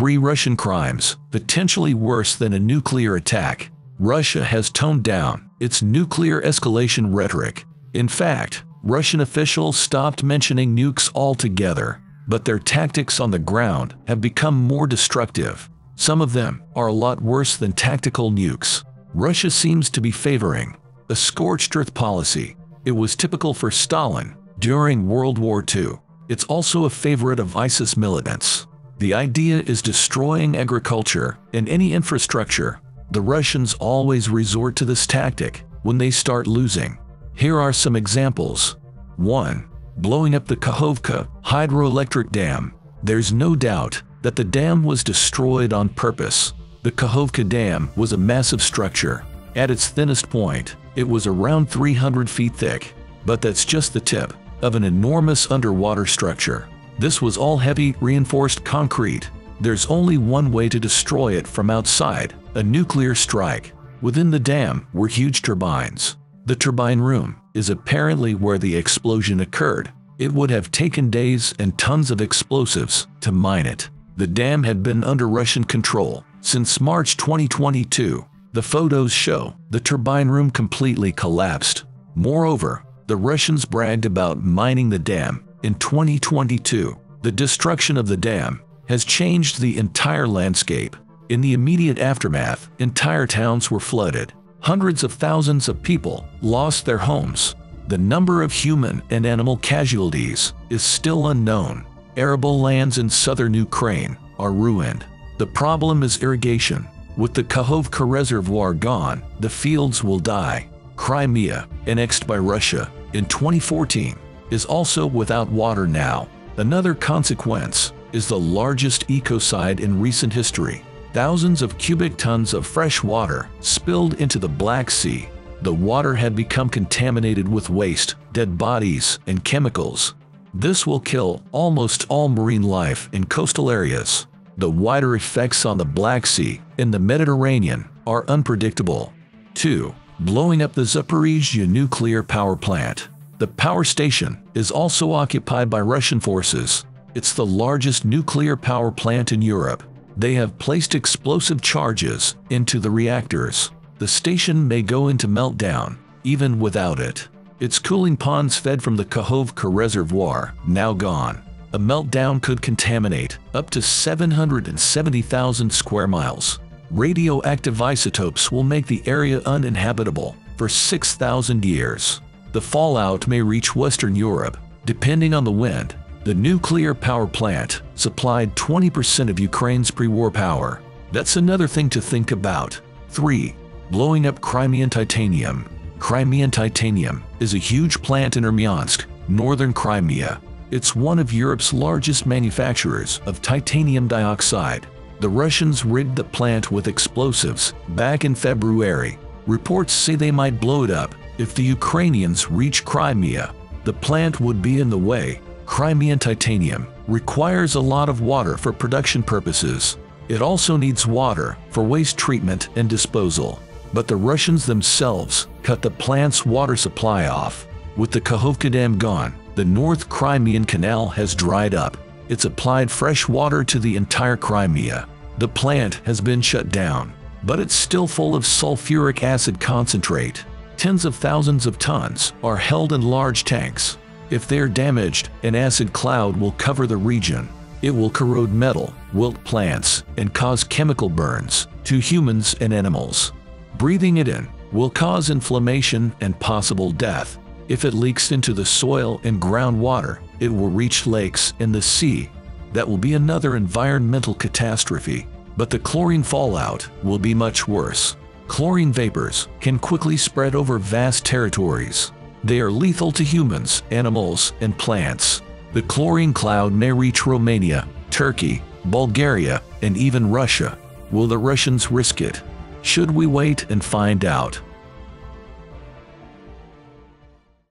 three Russian crimes, potentially worse than a nuclear attack. Russia has toned down its nuclear escalation rhetoric. In fact, Russian officials stopped mentioning nukes altogether, but their tactics on the ground have become more destructive. Some of them are a lot worse than tactical nukes. Russia seems to be favoring a scorched earth policy. It was typical for Stalin during World War II. It's also a favorite of ISIS militants. The idea is destroying agriculture and any infrastructure. The Russians always resort to this tactic when they start losing. Here are some examples. 1. Blowing up the Kakhovka hydroelectric dam. There's no doubt that the dam was destroyed on purpose. The Kakhovka dam was a massive structure. At its thinnest point, it was around 300 feet thick. But that's just the tip of an enormous underwater structure. This was all heavy, reinforced concrete. There's only one way to destroy it from outside, a nuclear strike. Within the dam were huge turbines. The turbine room is apparently where the explosion occurred. It would have taken days and tons of explosives to mine it. The dam had been under Russian control since March 2022. The photos show the turbine room completely collapsed. Moreover, the Russians bragged about mining the dam in 2022. The destruction of the dam has changed the entire landscape. In the immediate aftermath, entire towns were flooded. Hundreds of thousands of people lost their homes. The number of human and animal casualties is still unknown. Arable lands in southern Ukraine are ruined. The problem is irrigation. With the Kakhovka reservoir gone, the fields will die. Crimea, annexed by Russia in 2014, is also without water now. Another consequence is the largest ecocide in recent history. Thousands of cubic tons of fresh water spilled into the Black Sea. The water had become contaminated with waste, dead bodies, and chemicals. This will kill almost all marine life in coastal areas. The wider effects on the Black Sea and the Mediterranean are unpredictable. 2. Blowing up the Zaporizhia nuclear power plant. The power station is also occupied by Russian forces. It's the largest nuclear power plant in Europe. They have placed explosive charges into the reactors. The station may go into meltdown, even without it. Its cooling ponds fed from the Kakhovka reservoir, now gone. A meltdown could contaminate up to 770,000 square miles. Radioactive isotopes will make the area uninhabitable for 6,000 years. The fallout may reach Western Europe, depending on the wind. The nuclear power plant supplied 20% of Ukraine's pre-war power. That's another thing to think about. 3. Blowing up Crimean Titanium. Crimean Titanium is a huge plant in Irmyansk, northern Crimea. It's one of Europe's largest manufacturers of titanium dioxide. The Russians rigged the plant with explosives back in February. Reports say they might blow it up if the Ukrainians reach Crimea. The plant would be in the way. Crimean titanium requires a lot of water for production purposes. It also needs water for waste treatment and disposal. But the Russians themselves cut the plant's water supply off. With the Kakhovka Dam gone, the North Crimean Canal has dried up. It supplied fresh water to the entire Crimea. The plant has been shut down, but it's still full of sulfuric acid concentrate. Tens of thousands of tons are held in large tanks. If they're damaged, an acid cloud will cover the region. It will corrode metal, wilt plants, and cause chemical burns to humans and animals. Breathing it in will cause inflammation and possible death. If it leaks into the soil and groundwater, it will reach lakes and the sea. That will be another environmental catastrophe. But the chlorine fallout will be much worse. Chlorine vapors can quickly spread over vast territories. They are lethal to humans, animals, and plants. The chlorine cloud may reach Romania, Turkey, Bulgaria, and even Russia. Will the Russians risk it? Should we wait and find out?